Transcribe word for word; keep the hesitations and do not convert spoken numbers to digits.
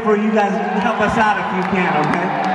pray for you guys. Help us out if you can, okay?